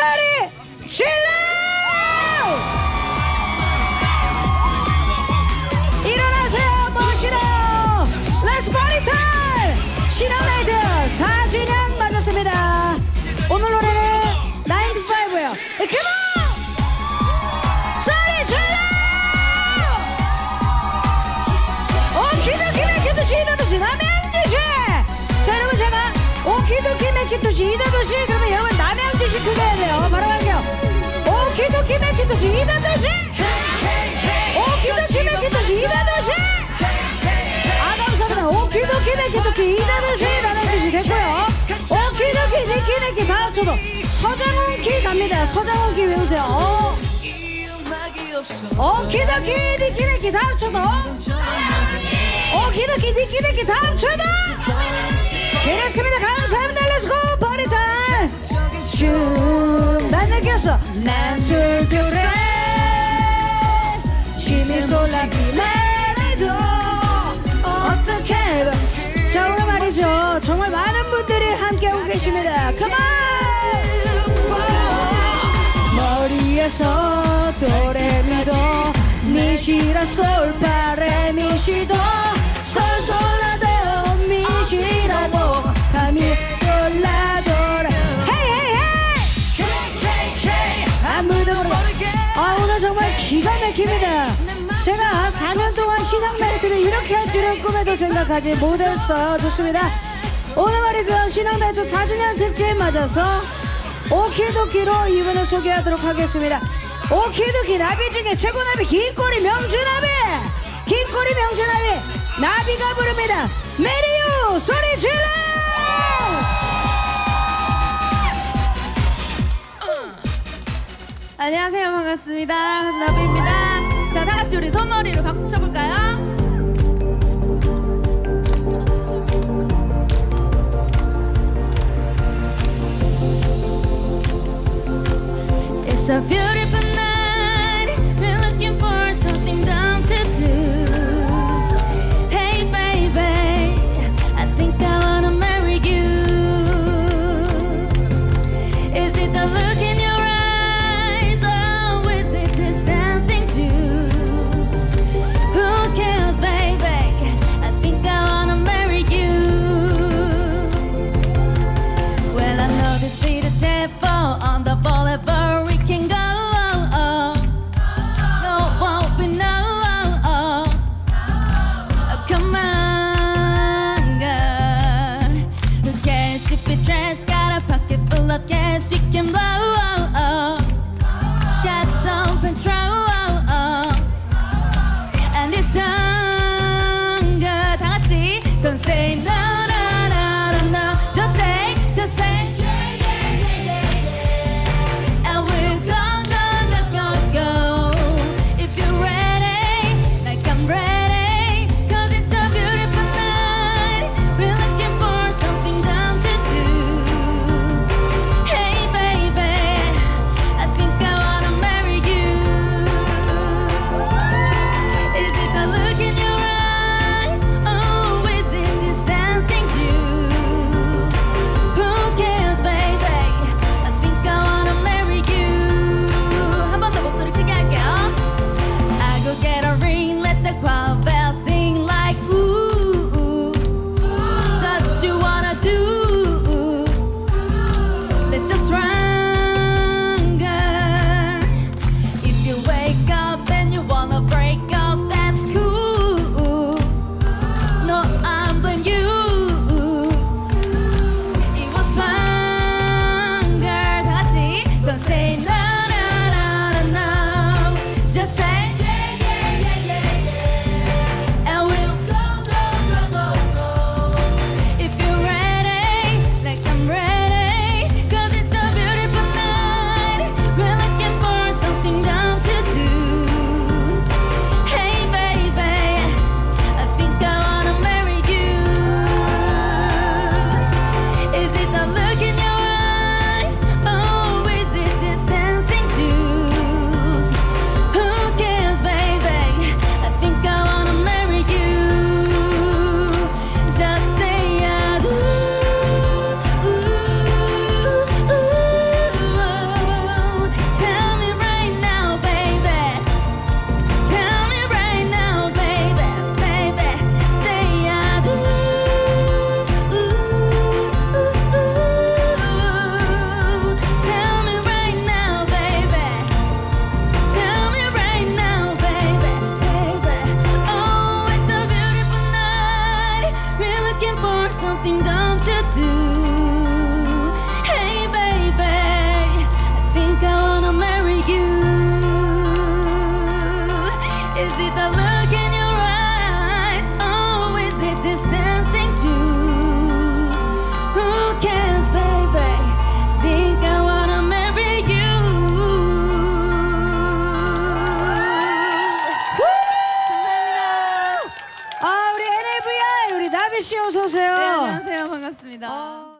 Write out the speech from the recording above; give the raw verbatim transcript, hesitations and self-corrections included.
차례 신랑! 일어나세요 멋신랑! 렛츠 파티 타임! 신랑 나이트 사 주년 맞았습니다. 오늘 노래는 나인 투 파이브예요. 컴온! 오키도키 맥키토시 이다도시 그러면 여러분 남양주시 크게 해야 돼요. 바로 갈게요. 오키도키 맥키토시 이다도시 오키도키 맥키토시 이다도시 아 감사합니다. 오키도키 맥키토키 이다도시 남양주시 됐고요. 오키도키 니키네키 다음 초도 서장훈키 갑니다. 서장훈키 외우세요. 오키도키 니키네키 다음 초도 오키도키 니키네키 다음 초도 이랬습니다. 감사합니다. 렛츠고 파리타임 춤 난 느꼈어 난 술교래 취미 솔라기만 해도 어떻게 해봐 자 오늘 말이죠 정말 많은 분들이 함께하고 계십니다. 컴온 머리에서 도레미도 미시라 솔파레 미시도 솔솔라데 미시라도 감이 졸라돌아 헤이 헤이 헤이 아무도 모르게 아 오늘 정말 기가 막힙니다. 제가 사 년 동안 신앙 나이트를 이렇게 할 줄은 꿈에도 생각하지 못했어요. 좋습니다. 오늘 말이죠 신앙 나이트 사 주년 특집 맞아서 오키도키로 이분을 소개하도록 하겠습니다. 오키도키 나비 중에 최고 나비 긴꼬리 명주나비 긴꼬리 명주나비 나비가 부릅니다. 메리유 소리 질러 안녕하세요 반갑습니다. 나비입니다. 자 다같이 우리 손머리로 박수 쳐볼까요? It's a beautiful night We're looking for something dumb to do look in your eyes, oh, is it this dancing juice? Who it the look in your eyes? Oh, is it this dancing juice? Who cares, baby? Think I wanna marry you. 감사합니다. 아, 우리 엔에이브이아이 우리 나비 씨 어서 오세요. 네, 안녕하세요. 반갑습니다. 어...